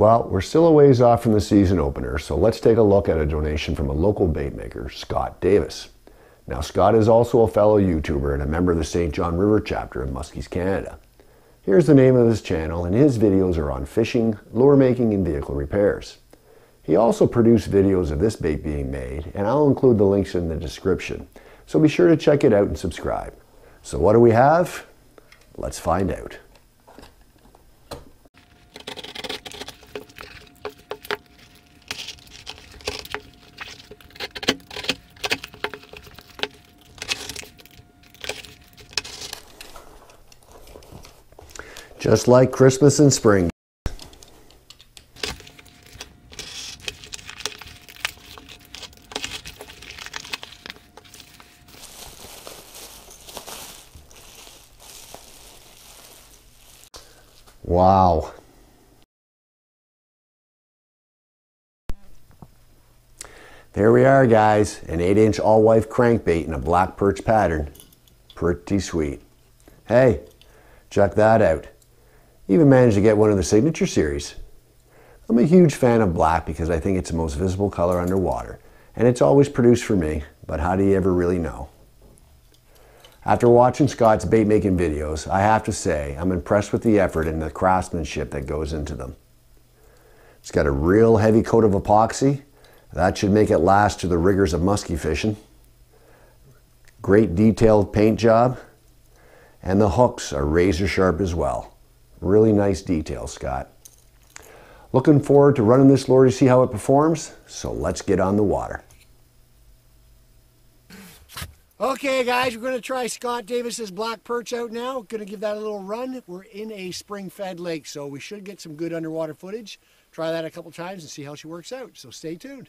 Well, we're still a ways off from the season opener, so let's take a look at a donation from a local bait maker, Scott Davis. Now, Scott is also a fellow YouTuber and a member of the St. John River chapter in Muskies, Canada. Here's the name of his channel, and his videos are on fishing, lure making, and vehicle repairs. He also produced videos of this bait being made, and I'll include the links in the description, so be sure to check it out and subscribe. So what do we have? Let's find out. Just like Christmas and spring. Wow. There we are, guys. An 8-inch Alewife crankbait in a black perch pattern. Pretty sweet. Hey, check that out. Even managed to get one of the Signature Series. I'm a huge fan of black because I think it's the most visible color underwater, and it's always produced for me, but how do you ever really know? After watching Scott's bait making videos, I have to say I'm impressed with the effort and the craftsmanship that goes into them. It's got a real heavy coat of epoxy. That should make it last to the rigors of musky fishing. Great detailed paint job, and the hooks are razor sharp as well. Really nice detail, Scott. Looking forward to running this lure to see how it performs, so let's get on the water. Okay guys, we're going to try Scott Davis's black perch out now. Going to give that a little run. We're in a spring-fed lake, so we should get some good underwater footage. Try that a couple times and see how she works out, so stay tuned.